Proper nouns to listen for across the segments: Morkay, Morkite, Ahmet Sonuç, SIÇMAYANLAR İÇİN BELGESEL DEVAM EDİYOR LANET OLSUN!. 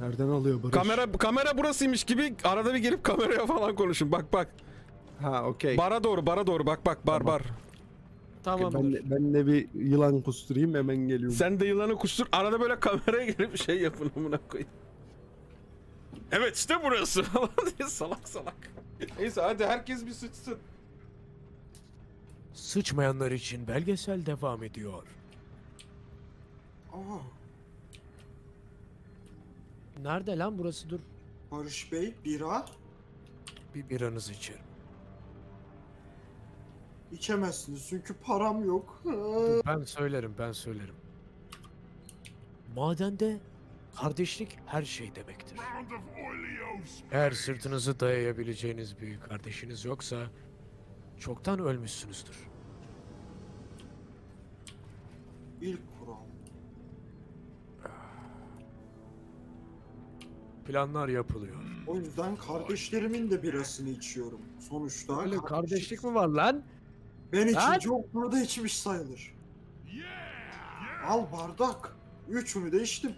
Nereden alıyor Barış? Kamera burasıymış gibi arada bir gelip kameraya falan konuşun. Bak bak. Ha okey. Bara doğru bak tamam. Bar. Tamam. Ben de bir yılan kusturayım, hemen geliyorum. Sen de yılanı kustur. Arada böyle kameraya gelip şey yapın, amına koyayım. Evet işte burası falan diye salak. Neyse hadi herkes bir sıçsın. Sıçmayanlar için belgesel devam ediyor. Aa. Nerede lan burası, dur. Barış Bey, bira. Bir biranızı içerim. İçemezsiniz çünkü param yok. Ben söylerim. Madende kardeşlik her şey demektir. Eğer sırtınızı dayayabileceğiniz bir kardeşiniz yoksa çoktan ölmüşsünüzdür. İlk kural. Planlar yapılıyor. O yüzden kardeşlerimin de birasını içiyorum. Sonuçta öyle kardeşlik mi var lan? Ben ikinci okulda içmiş sayılır. Yeah. Al bardak. Üçünü de içtim.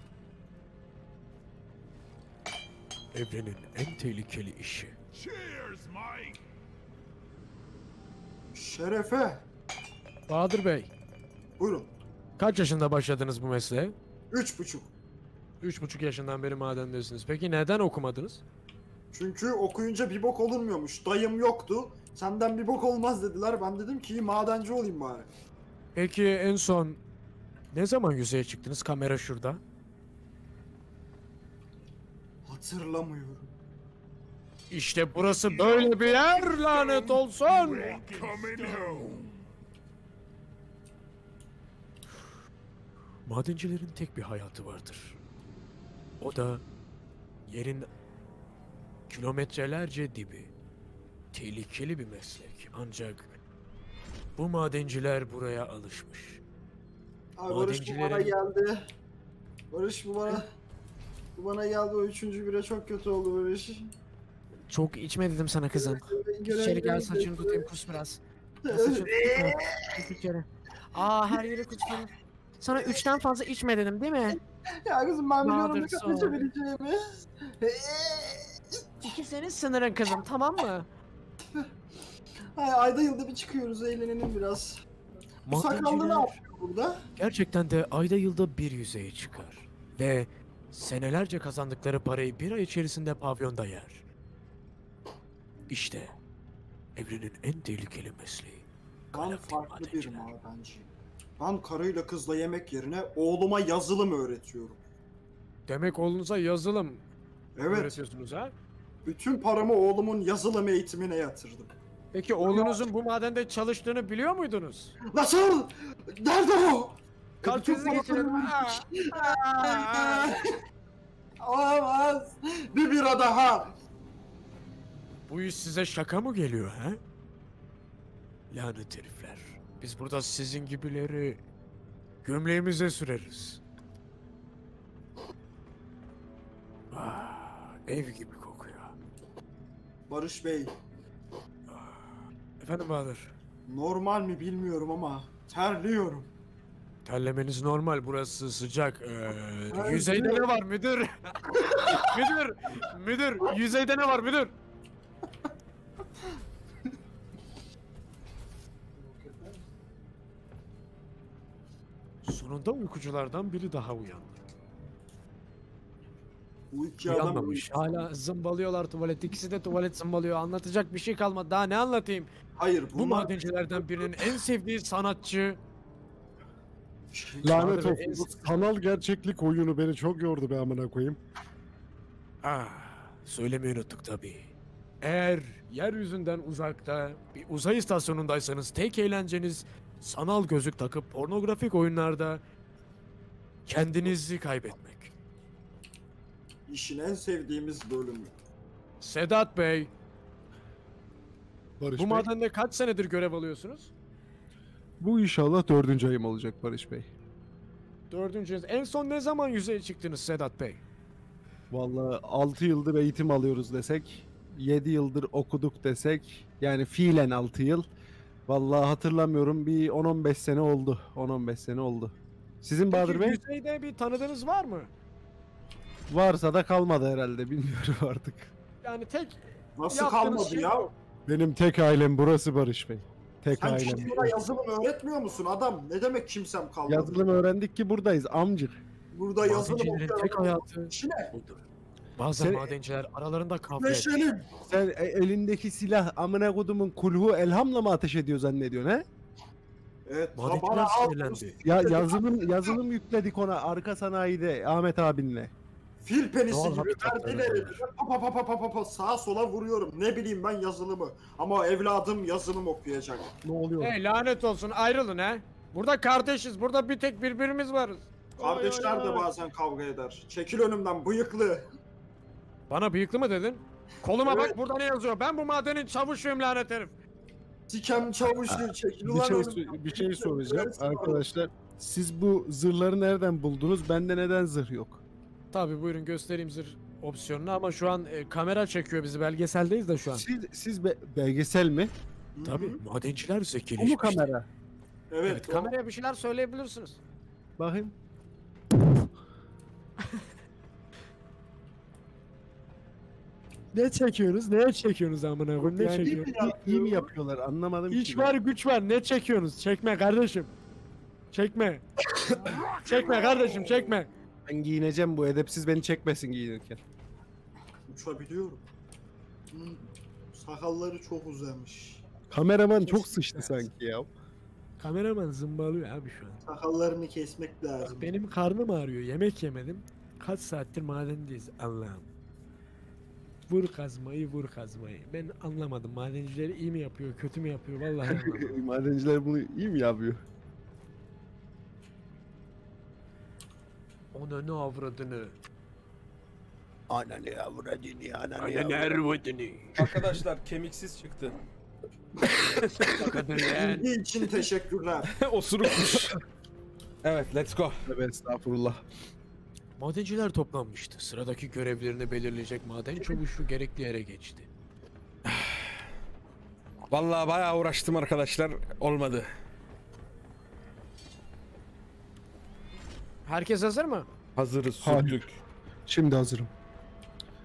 Evrenin en tehlikeli işi. Cheers, Mike. Şerefe. Bahadır Bey. Buyurun. Kaç yaşında başladınız bu mesleğe? 3,5. 3,5 yaşından beri madendesiniz. Peki neden okumadınız? Çünkü okuyunca bir bok olurmuyormuş. Dayım yoktu. Senden bir bok olmaz dediler. Ben dedim ki madenci olayım bari. Peki en son ne zaman yüzeye çıktınız? Kamera şurada. Hatırlamıyorum. İşte burası böyle bir yer, lanet olsun. Madencilerin tek bir hayatı vardır. O da yerin kilometrelerce dibi. Tehlikeli bir meslek. Ancak bu madenciler buraya alışmış. Abi madencilerin... Barış bu bana geldi. Barış bu bana geldi. O üçüncü bire çok kötü oldu Barış. Çok içme dedim sana kızım. İçeri gel, saçını tutayım, kus biraz. Aa, her yere kusuyorum. Sana 3'ten fazla içme dedim değil mi? Ya kızım ben biliyorum ne kadar içebileceğimi. İki senin sınırın kızım, tamam mı? Ayda yılda bir çıkıyoruz, eğlenelim biraz. Bu sakallı ne yapıyor burada? Gerçekten de ayda yılda bir yüzeye çıkar. Ve senelerce kazandıkları parayı bir ay içerisinde pavyonda yer. İşte evrenin en tehlikeli mesleği. Ben farklı bir madenciyim. Ben karıyla kızla yemek yerine oğluma yazılım öğretiyorum. Demek oğlunuza yazılım öğretiyorsunuz ha? Bütün paramı oğlumun yazılım eğitimine yatırdım. Peki oğlunuzun bu madende çalıştığını biliyor muydunuz? Nasıl? Nerede o? Kalkınızı geçirelim. Olamaz. Bir bira daha. Bu iş size şaka mı geliyor ha? Lanet herifler. Biz burada sizin gibileri gömleğimize süreriz. Ah, ev gibi kokuyor. Barış Bey. Efendim Bahadır. Normal mi bilmiyorum ama terliyorum. Terlemeniz normal, burası sıcak. Yüzeyde ne var müdür? müdür, yüzeyde ne var müdür? Sonunda uykuculardan biri daha uyandı. Uyanmamış. Hala zımbalıyorlar tuvalet. İkisi de tuvalet zımbalıyor. Anlatacak bir şey kalmadı. Daha ne anlatayım? Hayır. Bu madencilerden birinin en sevdiği sanatçı... Lanet olsun. Sanal gerçeklik oyunu beni çok yordu be amına koyayım. Ah, söylemeyi unuttuk tabii. Eğer yeryüzünden uzakta bir uzay istasyonundaysanız tek eğlenceniz sanal gözlük takıp pornografik oyunlarda kendinizi kaybetmek. İşin en sevdiğimiz bölümü. Sedat Bey. Barış Bey. Bu madende kaç senedir görev alıyorsunuz? Bu inşallah 4. ayım olacak Barış Bey. 4. En son ne zaman yüzeye çıktınız Sedat Bey? Vallahi 6 yıldır eğitim alıyoruz desek, 7 yıldır okuduk desek, yani fiilen 6 yıl. Vallahi hatırlamıyorum, bir 10-15 sene oldu. 10-15 sene oldu. Sizin Bahadır Bey? Yüzeyde bir tanıdığınız var mı? Varsa da kalmadı herhalde, bilmiyorum artık. Yani tek... Nasıl kalmadı şey ya? Benim tek ailem burası Barış Bey. Tek sen ailem. Sen yazılım öğretmiyor musun adam? Ne demek kimsem kalmadı? Yazılım öğrendik ki buradayız amcık. Burada yazılım öğrendik. Çile. Bazen sen, madenciler aralarında kavga ediyor. Sen elindeki silah amına kodumun kulhu elhamla mı ateş ediyor zannediyorsun he? Evet. Madenciler sinirlendi. Ya, yazılım yükledik ona arka sanayide Ahmet abinle. Fil penisi gibi verdileri sağa sola vuruyorum. Ne bileyim ben yazılımı. Ama evladım yazılım okuyacak. Ne oluyor? Hey lanet olsun ayrılın he. Burada kardeşiz. Burada bir tek birbirimiz varız. Kardeşler oy, de bazen kavga eder. Çekil önümden bıyıklı. Bana bıyıklı mı dedin? Koluma evet. Bak burada ne yazıyor? Ben bu madenin çavuşuyum lanet herif. Sikem çavuşluğu çekil ulan önümden. Bir şey soracağım arkadaşlar. Siz bu zırhları nereden buldunuz? Bende neden zırh yok? Tabi buyurun göstereyim zırh opsiyonunu ama şu an kamera çekiyor bizi, belgeseldeyiz de şu an. Siz belgesel mi? Tabi madenciler zekileşmiş. Bu kamera. Evet, evet kameraya bir şeyler söyleyebilirsiniz. Bakayım. Ne çekiyoruz? Neye çekiyoruz amına koyayım? Ne yani çekiyoruz? İyi mi yapıyorlar? Anlamadım. İş var güç var. Ne çekiyorsunuz? Çekme kardeşim. Çekme. Çekme kardeşim çekme. Ben giyineceğim, bu edepsiz beni çekmesin giyinirken. Uçabiliyorum. Sakalları çok uzamış. Kameraman çok sıçtı sanki ya. Kameraman zımbalıyor abi şu an. Sakallarını kesmek lazım. Benim karnım ağrıyor, yemek yemedim. Kaç saattir madendeyiz Allah'ım. Vur kazmayı vur kazmayı. Ben anlamadım, madencileri iyi mi yapıyor kötü mü yapıyor vallahi anlamadım. Madenciler bunu iyi mi yapıyor? Ananı avradını. Ananı avradını, ananı avradını. Arkadaşlar kemiksiz çıktı. İlgi için teşekkürler. Osurukmuş. Evet let's go. Estağfurullah. Madenciler toplanmıştı. Sıradaki görevlerini belirleyecek maden çavuşu gerekli yere geçti. Vallahi bayağı uğraştım arkadaşlar. Olmadı. Herkes hazır mı? Hazırız. Sürdük. Şimdi hazırım.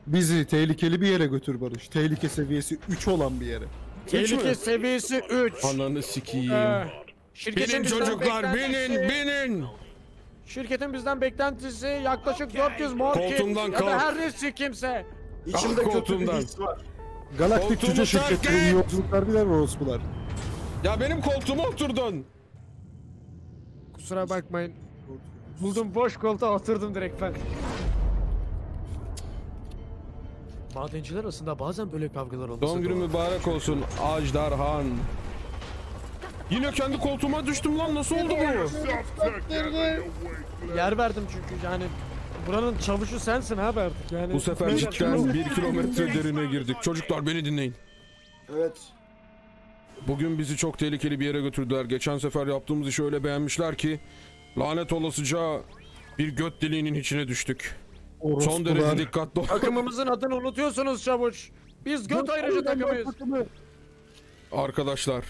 Bizi tehlikeli bir yere götür Barış. Tehlike seviyesi 3 olan bir yere. Tehlike seviyesi 3. Ananı sikiyim. Binin çocuklar binin. Şirketin bizden beklentisi yaklaşık 400 morki. Koltuğumdan kalk. Her neyse kimse. İçimde kötü bir his var. Galaktik cüce şirketleri yolculuklar bilir mi orospular? Ya benim koltuğuma oturdun. Kusura bakmayın. Buldum boş koltuğa oturdum direkt ben. Madenciler arasında bazen böyle kavgalar olmuş. Doğum günü mübarek olsun Ajdarhan. Yine kendi koltuğuma düştüm lan, nasıl oldu bu? Yer verdim çünkü yani buranın çavuşu sensin abi artık yani. Bu sefer cidden 1 kilometre derine girdik. Çocuklar beni dinleyin. Evet. Bugün bizi çok tehlikeli bir yere götürdüler. Geçen sefer yaptığımız işi öyle beğenmişler ki lanet olasıca bir göt deliğinin içine düştük. Orası son derece var. Dikkatli ol. Takımımızın adını unutuyorsunuz çavuş. Biz göt ayrıcı takımıyız. Arkadaşlar.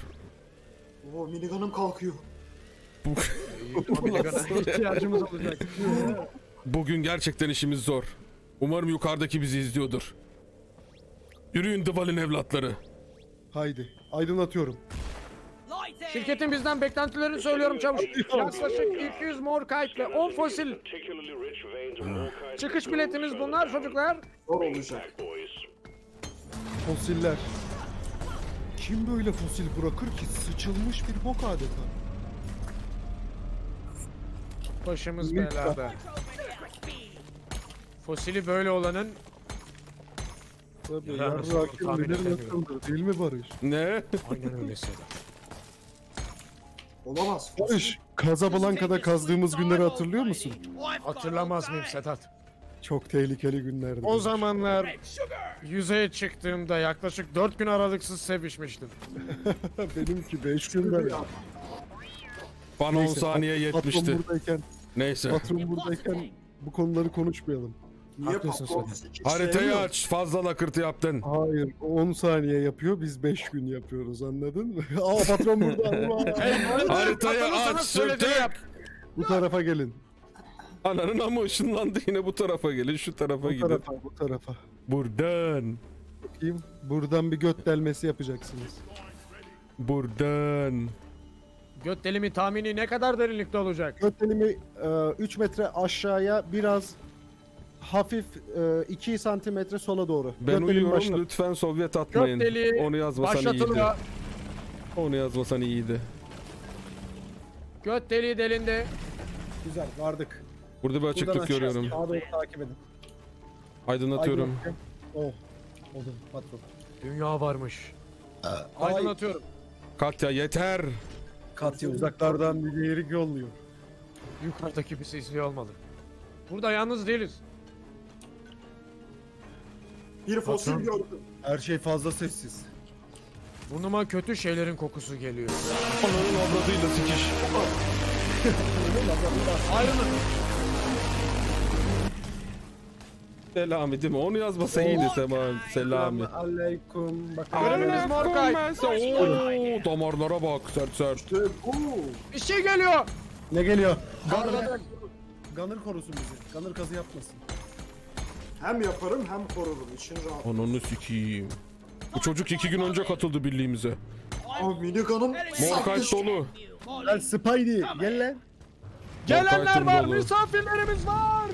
Oo minigunum kalkıyor. İhtiyacımız olacak. Bugün gerçekten işimiz zor. Umarım yukarıdaki bizi izliyordur. Yürüyün Dıval'in evlatları. Haydi aydınlatıyorum. Şirketin bizden beklentilerini söylüyorum çavuş. Yaklaşık 200 mor kayıt ve 10 fosil. Çıkış biletimiz bunlar çocuklar. Zor olacak. Fosiller. Kim böyle fosil bırakır ki? Sıçılmış bir bok adeta. Başımız belada. Fosili böyle olanın... Tabii yarrakim bilir nasıldır değil mi Barış? Ne? Aynen öyle söylüyor. Olamaz. Barış, Casablanca'da kazdığımız günleri hatırlıyor musun? Hatırlamaz mıyım Sedat? Çok tehlikeli günlerdi. O zamanlar yüzeye çıktığımda yaklaşık 4 gün aralıksız sevişmiştim. Benimki 5 gündü ya. Bana 10 saniye yetmişti. Neyse. Patron buradayken bu konuları konuşmayalım. Niye patron? Haritayı aç, fazla lakırtı yaptın. Hayır, 10 saniye yapıyor, biz 5 gün yapıyoruz, anladın mı? Aa patron burada. Haritayı aç, sürtün. Bu tarafa gelin. Ananın ama ışınlandı yine bu tarafa gelin, şu tarafa gidin. Bu tarafa, bu tarafa. Buradan. Bakayım, buradan bir göt delmesi yapacaksınız. Buradan. Göt delimi tahmini ne kadar derinlikte olacak? Göt delimi 3 metre aşağıya biraz hafif 2 santimetre sola doğru. Ben uyuyorum, lütfen Sovyet atmayın. Göt deli onu yazmasan iyiydi. Onu yazmasan iyiydi. Göt deliği delindi. Güzel, vardık. Burada bir açıklık görüyorum. Daha doğru takip edin. Aydınlatıyorum. Oh, oldu patron. Dünya varmış. Aydınlatıyorum. Katya yeter. Katya uzaklardan bir yeri yolluyor. Yukarıdaki bizi izliyor olmalı. Burada yalnız değiliz. Bir fosil gördüm. Her şey fazla sessiz. Burnuma kötü şeylerin kokusu geliyor. Ananın avradıyla sikiş. Ayrılın. Selami değil mi? Onu yazmasa iyiydi tamam. Selami. Aleyküm. Görünmez Morkay. Ooo damarlara bak sert sert. Bir şey geliyor. Ne geliyor? Gunner korusun bizi. Gunner kazı yapmasın. Hem yaparım hem korurum. İşin rahat. Ananı sikiyim. Bu çocuk 2 gün önce katıldı birliğimize. Oh minik hanım. Morkay dolu. Gel Spidey gel lan. Gelenler var, misafirlerimiz var.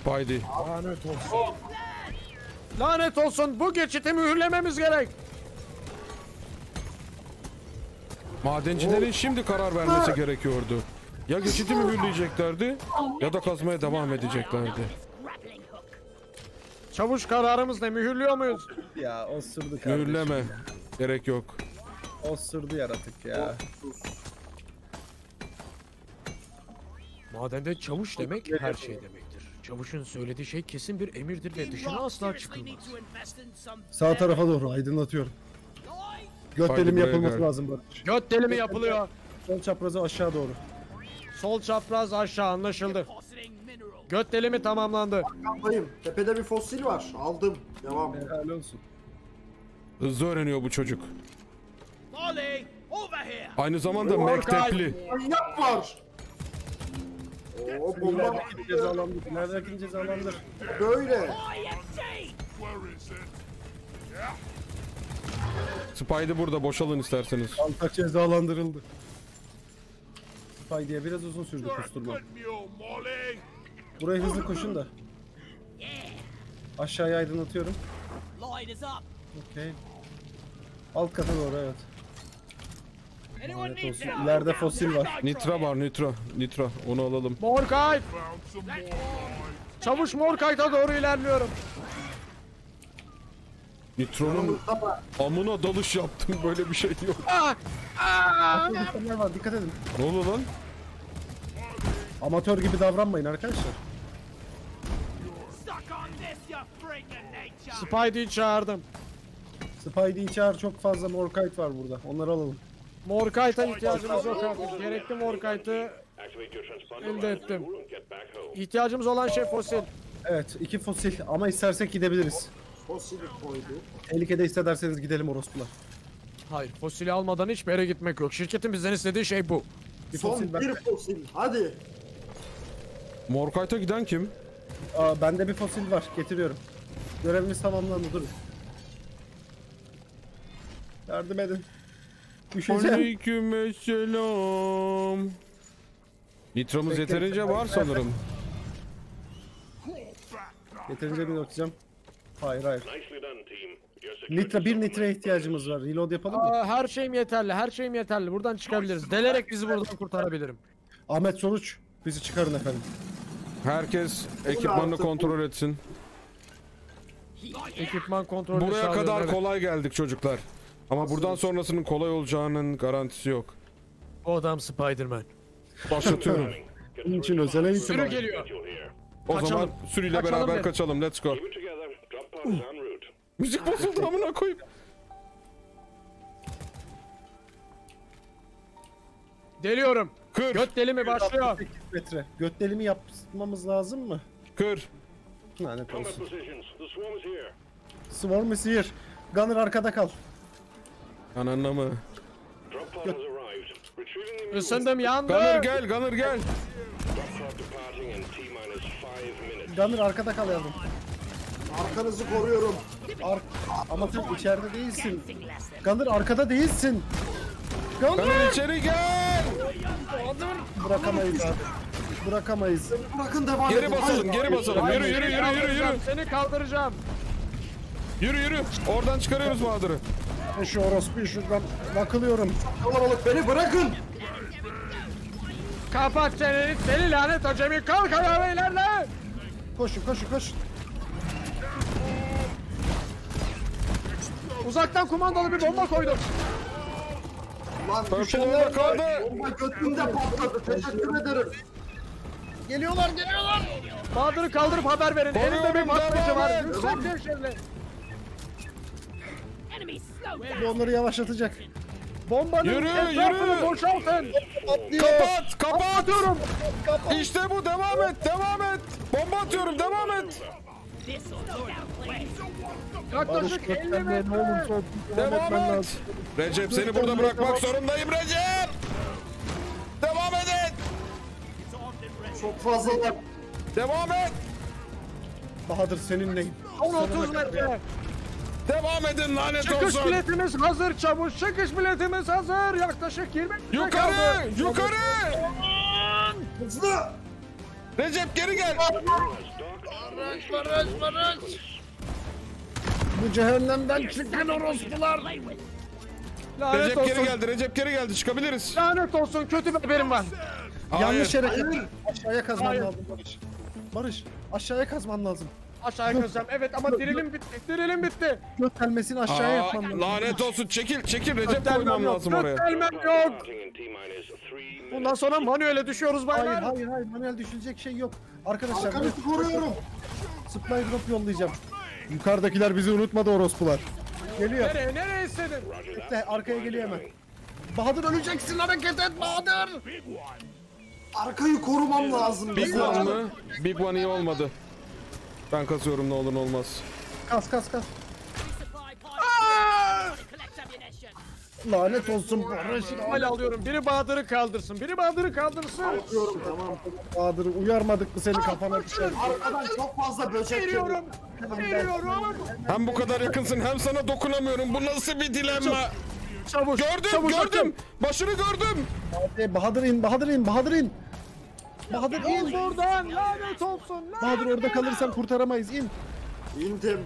Spidey. Lanet olsun. Lanet olsun, bu geçiti mühürlememiz gerek. Madencilerin şimdi karar vermesi gerekiyordu. Ya geçiti mühürleyeceklerdi ya da kazmaya devam edeceklerdi. Çavuş kararımızla mühürlüyor muyuz? Ya osurdu kardeşim. Mühürleme. Ya. Gerek yok. Osurdu yaratık ya. Madende çavuş demek her şey demektir. Çavuşun söylediği şey kesin bir emirdir ve dışına asla çıkılmaz. Sağ tarafa doğru aydınlatıyorum. Göt delimi yapılması lazım Barış. Göt delimi yapılıyor. Sol çaprazı aşağı doğru. Sol çapraz aşağı anlaşıldı. Göt delimi tamamlandı. Bakayım, tepede bir fosil var. Aldım. Devam. Helal olsun. Hızlı öğreniyor bu çocuk. Aynı zamanda mektepli. Manyak var. Oo, bomba cezalandık. Neredeki cezalandık? Böyle. Spidey burada, boşalın isterseniz. Altak cezalandırıldı. Spidey'e biraz uzun sürdü kusturma. Buraya hızlı koşun da. Aşağıya aydınlatıyorum. Okay. Alt kata doğru evet. Evet olsun. İleride fosil var. Nitra var, nitro. Nitro. Onu alalım. Morkay! Çavuş Morkay'da doğru ilerliyorum. Nitro'nun amına dalış yaptım. Böyle bir şey yok. Var. Dikkat edin. Ne oluyor lan? Amatör gibi davranmayın arkadaşlar. Spidey'i çağırdım. Spidey'i çağır, çok fazla Morkite var burada. Onları alalım. Morkite'a ihtiyacımız yok artık. Gerekli Morkite'ı elde ettim. İhtiyacımız olan şey fosil. Evet, 2 fosil ama istersek gidebiliriz. Fosil koydu. Tehlikede hissederseniz gidelim orospular. Hayır, fosili almadan hiçbir yere gitmek yok. Şirketin bizden istediği şey bu. Bir fosil. Hadi. Morkite'a giden kim? Aa, bende bir fosil var, getiriyorum. Görevimiz tamamlandı, durun. Yardım edin. Düşeceğim. Aleykümselam. Nitramız yeterince var sanırım. Yeterince bir bakacağım. Hayır. Bir nitre ihtiyacımız var. Reload yapalım mı? Her şeyim yeterli. Her şeyim yeterli. Buradan çıkabiliriz. Delerek bizi buradan kurtarabilirim. Ahmet Sonuç, bizi çıkarın efendim. Herkes ekipmanını kontrol etsin. Ekipman kontrolü. Buraya kadar evet. Kolay geldik çocuklar. Ama nasıl buradan sonrasının kolay olacağının garantisi yok. O adam Spiderman. Başlatıyorum. Bunun için özel eğitim. Sürü geliyor. O zaman sürüyle beraber kaçalım. Let's go. Müzik bozuldu amına koyayım. Deliyorum. Kır. Göt delimi başlıyor. Metre. Göt delimi yapmamız lazım mı? Kır. Lanet olsun. Swarm is here. Gunner arkada kal. Ananla mı? Isındım, yandım. Gunner gel, Gunner gel. Gunner arkada kal yavrum. Arkanızı koruyorum. Ama sen içeride değilsin. Gunner arkada değilsin. Gunner içeri gel. Bırakamayız abi. Bırakamayız. Bırakın devam edin. Geri basalım, geri basalım. Yürü, yürü, yürü, yürü, yürü. Seni kaldıracağım. Yürü, yürü. Oradan çıkarıyoruz mağduru. Şu orospu şuradan bakılıyorum. Kalabalık beni bırakın. Kapat çeneni, seni lanet o Cemil. Kalk ayağa ilerle. Koşun, koşun, koşun. Uzaktan kumandalı bir bomba koydum. Lan düşenler kaldı. Bomba götümde patladı. Teşekkür ederim. Geliyorlar, geliyorlar. Bahadır'ı kaldırıp haber verin. Elimde bir patlayıcı var. Yüksek düşenler. Ve onları yavaşlatacak. Bombanın etrafını boşaltın. Kapat, kapat. Kapat. İşte bu, devam et, devam et. Bomba atıyorum, devam et. Yaklaşık 50 metre. Devam et. Recep, seni burada bırakmak zorundayım Recep. Devam edin. Çok fazla. Devam et. Bahadır seninleyim. 30 metre. Devam edin lanet olsun. Çıkış biletimiz hazır çavuş. Çıkış biletimiz hazır. Yaklaşık 20 metre yukarı, kaldı. Yukarı. Hızlı. Recep geri gel. Barış, barış, barış. Bu cehennemden çıkın orospular. Recep olsun. Geri geldi. Recep geri geldi. Çıkabiliriz. Lanet olsun. Kötü bir haberim var. Hayır. Yanlış yere aşağıya kazman lazım Barış. Barış aşağıya kazman lazım. Aşağıya kazacağım. Evet ama dirilim bitti. Dirilim bitti. Göt telmesini aşağıya yapmam lazım. Lanet olsun. Çekil. Çekil. Recep koymam lazım oraya. Göt telmem yok. Bundan sonra manuel'e düşüyoruz baylar. Hayır hayır hayır. Manuel düşülecek şey yok. Arkadaşlar. Arkanızı koruyorum. Supply drop yollayacağım. Yukarıdakiler bizi unutmadı orospular. Geliyor. Nereye? Nereye istedin? İşte arkaya geliyor hemen. Bahadır öleceksin. Hareket et Bahadır. Arkayı korumam lazım. Big One mı? Big One iyi olmadı. Ben kasıyorum ne olur ne olmaz. Kas kas kas. Aaaa! Lanet olsun Barış. Hala alıyorum. Biri Bahadır'ı kaldırsın. Biri Bahadır'ı kaldırsın. Alıyorum tamam. Bahadır'ı uyarmadık mı seni kafana düşer. Arkadan çok fazla böcek geliyorum. Geliyorum. Hem bu kadar yakınsın hem sana dokunamıyorum. Bu nasıl bir dilemma? Çavuş. Gördüm çavuş, gördüm. Atayım. Başını gördüm. Hadi Bahadır in Bahadır in Bahadır in. Bahadır in buradan lanet olsun. Lanet Bahadır orada kalırsan kurtaramayız in. İndim.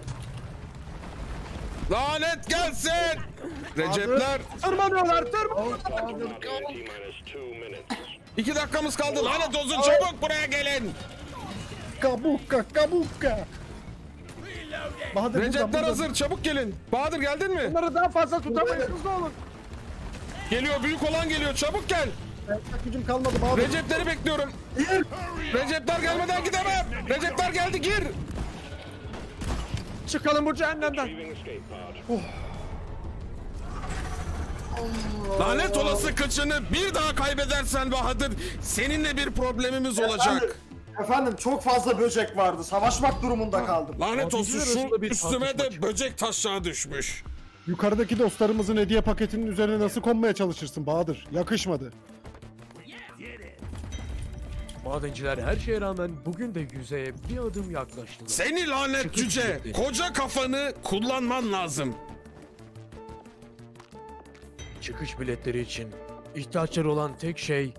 Lanet gelsin. Recepler. Tırmanıyorlar tırmanıyorlar. 2 dakikamız kaldı lanet olsun çabuk buraya gelin. Kabuka kabuka. Bahadır Recepler burada, hazır burada. Çabuk gelin. Bahadır geldin mi? Bunları daha fazla tutamayız ne olur. Geliyor büyük olan geliyor çabuk gel. Gücüm kalmadı Bahadır. Recepleri bekliyorum. Gir. Recepler gelmeden gidemem. Recepler geldi gir. Çıkalım bu cehennemden. Oh. Lanet olası kıçını bir daha kaybedersen Bahadır seninle bir problemimiz olacak. Efendim çok fazla böcek vardı. Savaşmak durumunda kaldım. Lanet olsun şu üstüme de böcek taşağı düşmüş. Yukarıdaki dostlarımızın hediye paketinin üzerine nasıl konmaya çalışırsın Bahadır? Yakışmadı. Madenciler her şeye rağmen bugün de yüzeye bir adım yaklaştılar. Seni lanet çıkış cüce! Gitti. Koca kafanı kullanman lazım. Çıkış biletleri için ihtiyaçları olan tek şey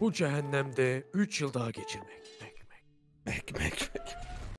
bu cehennemde 3 yıl daha geçirmek.